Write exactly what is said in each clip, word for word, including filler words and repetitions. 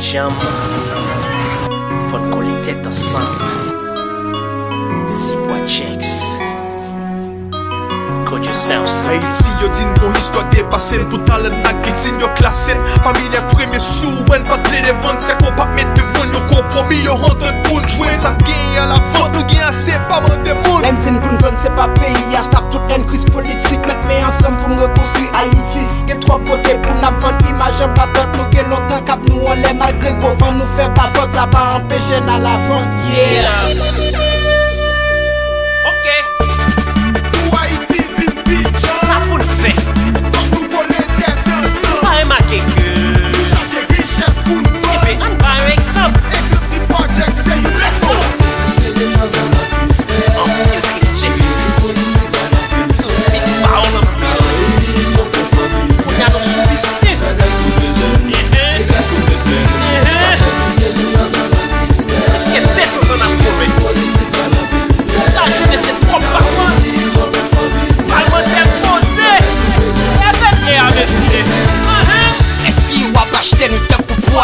jam. Faut qu'on les têtes ensemble. Si bois checks. Haïti, yo din bon histoire qui est passée. Pour talent la guillotine, yo classé. Parmi les premiers sous, on pas de les ventes. C'est qu'on pas mettre devant, yo compromis, yo rentre pour nous jouer. Ça gagne à la vente, nous gagne assez, pas mal de monde. L'enzyme pour nous vendre, c'est pas pays. Y'a stop toute une crise politique. Mettez-moi ensemble pour nous reconstruire Haïti. Y'a trois côtés pour nous vendre, image en bas d'autres. Nous gagne longtemps, cap nous on l'aime. Malgré qu'on vend, nous fait pas faute. Ça va empêcher dans la vente. Yeah!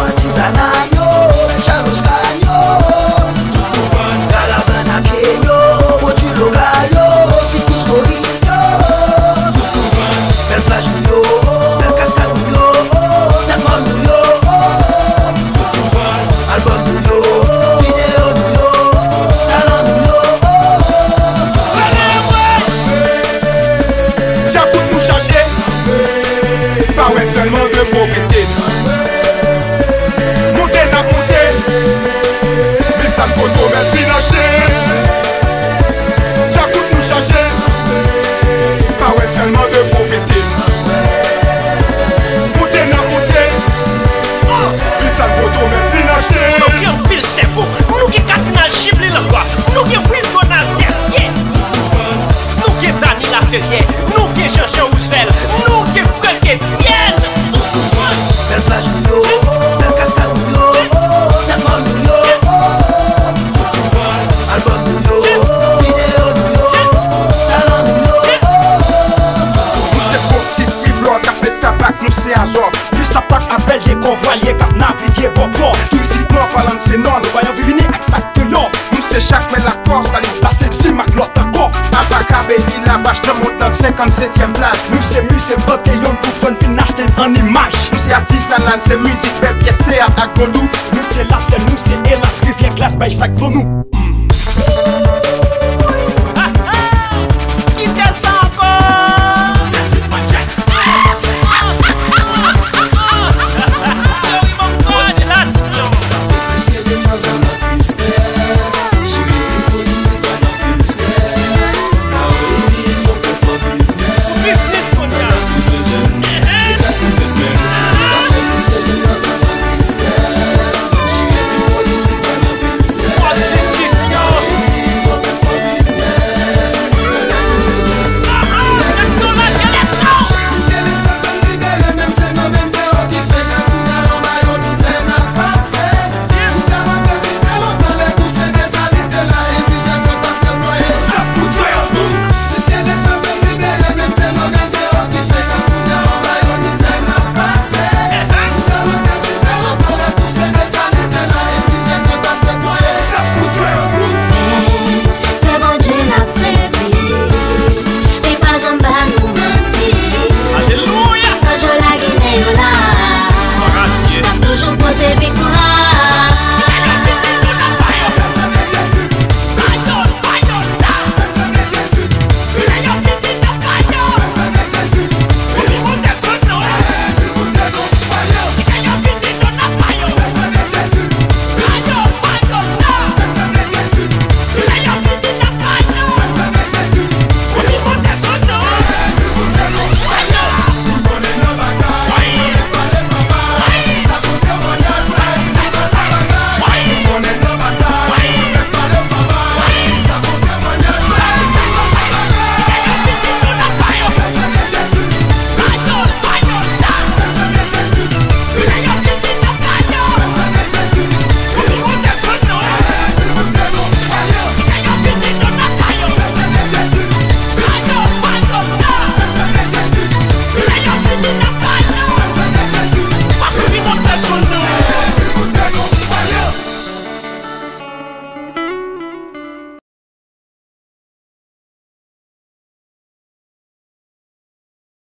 Artisanano, Charles Cagno, tout pouvoir, Galavana Peyo, Motulo Gayo, Sikus Corino, tout pouvoir, Bel Plage Nuyo, Bel Cascade Nuyo, Netman Nuyo, tout pouvoir, Album Nuyo. Seulement de pauvreté. Montez n'a monté. Mais ça me coûte même bien acheter. J'accouche nous changer. Pas ouais seulement de pauvreté. Montez n'a monté. Mais ça me coûte même bien acheter. Nous qui en pile cerveau. Nous qui cassons le chiffre de l'endroit. Nous qui Will Donald Terrier. Nous qui Dani Laferrière. Nous qui Jean-Jean Roosevelt. Nous qui Fred Etienne. Bel Plage Nuyo, Bel Cascade Nuyo, Netman Nuyo, tout pouvoir, Album Nuyo, Vidéo Nuyo, Talent Nuyo. Nous c'est Foxy, Frivlor, Café Tabac, nous c'est Azor. Plus Tabac appelle des convoiliers, cap naviguer bon plan. Touristique non, Valence non, nous voyons vivre avec sac de yon. Nous c'est Jacques, mais la Corse, allez, la sexy, ma glotte encore. Abaka, Bédi, la vache, nous monte dans cinquante-septième place. Nous c'est Mu, c'est Boteyon, pour fun, acheter en image. C'est artiste, c'est musique, belle pièce, théâtre à Golou. Nous c'est là, c'est nous, c'est Elat, qui vient classe, baille sac pour nous. Yo la